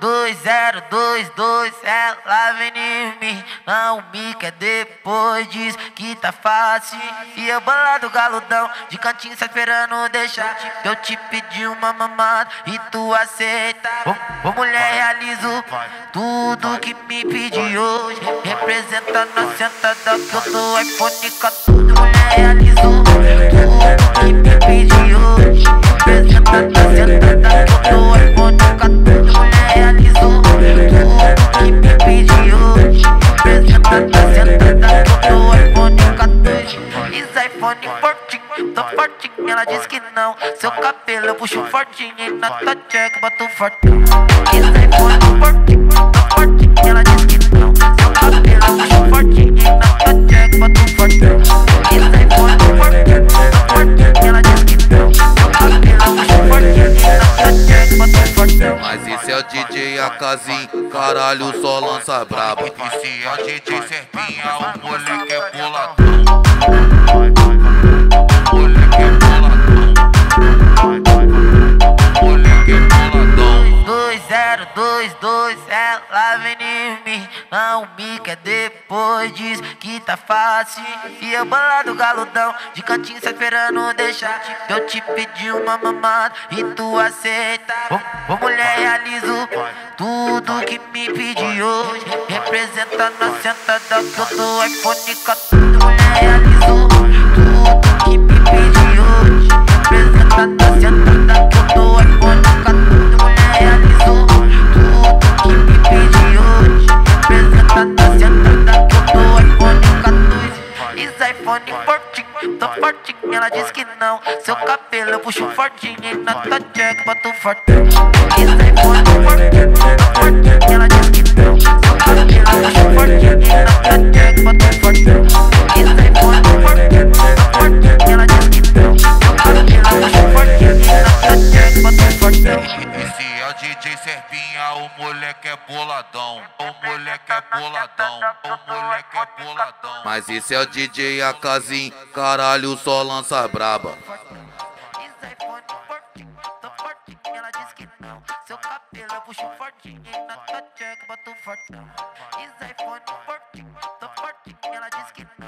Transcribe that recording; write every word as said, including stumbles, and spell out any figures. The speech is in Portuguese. dois zero dois dois, ela vem em mim, não me quer, depois diz que tá fácil. E eu bolado galudão, de cantinho só esperando deixar. Eu te pedi uma mamada e tu aceita. Ô mulher, realizo tudo que me pedi hoje, representando a sentada que eu tô iPhone quatorze. Mulher, realizo tudo que me pedi hoje, representando a sentada que eu tô iPhone quatorze. Mulher, realizo tudo que me pedi hoje, representando a sentada que eu tô iPhone quatorze. Isso, iPhone quatorze, tô fortinho, ela diz que não. Seu cabelo eu puxo fortinho e na tua checa eu boto fortinho. Isso, iPhone quatorze, tô fortinho, ela diz que não. Seu cabelo eu puxo fortinho e na tua checa eu boto fortinho. Isso, iPhone quatorze, tô fortinho, ela diz que não. Seu cabelo eu puxo fortinho e na tua checa eu boto fortinho. Mas esse é o D J Akazin, caralho, só lança braba. Esse é o D J Serpinha, o moleque é boladão. dois zero dois dois, ela vem em mim, não me quer, depois diz que tá fácil. E eu bolado galudão, de cantinho só esperando deixar. Eu te pedi uma mamada e tu aceita. Ô mulher, realizo tudo que me pedi hoje, representando a sentada que eu tô iPhone quatorze. Mulher, realizo tudo que me pedi hoje, representando a sentada que eu tô iPhone quatorze. iPhone fortinho, tô fortinho, ela diz que não. Seu cabelo eu puxo fortinho e na tua checa boto fortinho. Isso, iPhone fortinho, tô fortinho, ela diz que não. Seu cabelo eu puxo fortinho e na tua checa boto fortinho. Isso, iPhone fortinho, tô fortinho, ela diz que não. Seu cabelo eu puxo fortinho e na tua checa boto fortinho. Esse é o D J Serpinha, o moleque é boladão. O moleque é boladão, o moleque é boladão. Mas esse é o D J Akazin, caralho, só lança braba. Isso, iPhone fortinho, tô fortinho, ela diz que não. Seu cabelo eu puxo fortinho e na tua checa boto fortão. Isso, iPhone fortinho, tô fortinho, ela diz que não.